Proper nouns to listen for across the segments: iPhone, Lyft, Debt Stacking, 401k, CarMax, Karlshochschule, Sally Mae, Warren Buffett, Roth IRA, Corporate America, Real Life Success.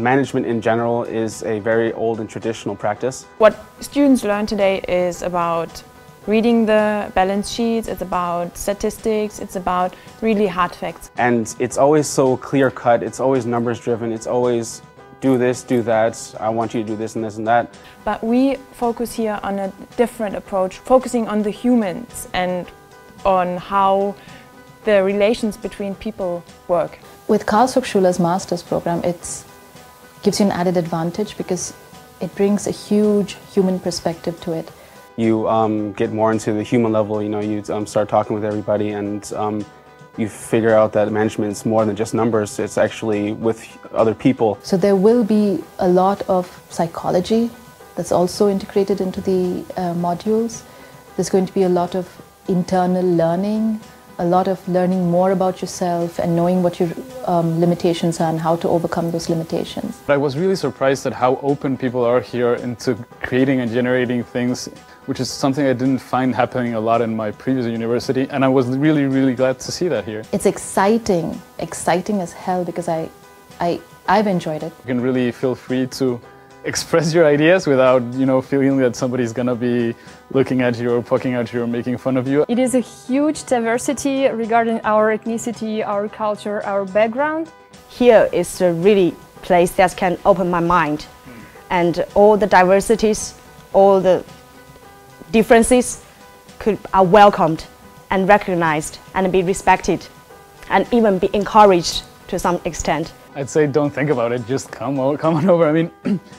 management in general is a very old and traditional practice. What students learn today is about reading the balance sheets, it's about statistics, it's about really hard facts. And it's always so clear-cut, it's always numbers-driven, it's always do this, do that, I want you to do this and this and that. But we focus here on a different approach, focusing on the humans and on how the relations between people work. With Karlshochschule's master's program, it gives you an added advantage because it brings a huge human perspective to it. You get more into the human level, you know, you start talking with everybody and you figure out that management is more than just numbers, it's actually with other people. So there will be a lot of psychology that's also integrated into the modules. There's going to be a lot of internal learning, a lot of learning more about yourself and knowing what your limitations are and how to overcome those limitations. I was really surprised at how open people are here into creating and generating things, which is something I didn't find happening a lot in my previous university, and I was really, really glad to see that here. It's exciting, exciting as hell, because I've enjoyed it. You can really feel free to express your ideas without, you know, feeling that somebody's gonna be looking at you or poking at you or making fun of you. It is a huge diversity regarding our ethnicity, our culture, our background. Here is a really place that can open my mind, and all the diversities, all the differences are welcomed and recognized and be respected and even be encouraged to some extent. I'd say don't think about it, just come on over. I mean,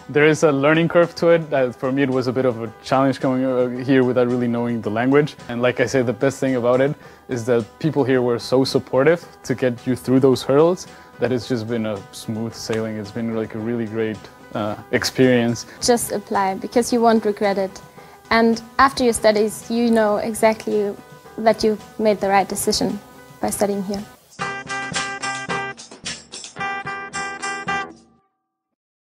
there is a learning curve to it. For me, it was a bit of a challenge coming here without really knowing the language. And like I say, the best thing about it is that people here were so supportive to get you through those hurdles that it's just been a smooth sailing. It's been like a really great experience. Just apply, because you won't regret it. And after your studies, you know exactly that you've made the right decision by studying here.